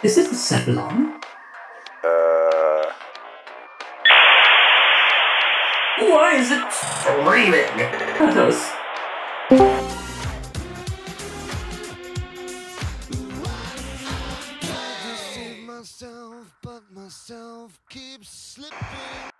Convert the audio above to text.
This isn't Sebalon. Why is it screaming at us? Myself, but myself keeps slipping.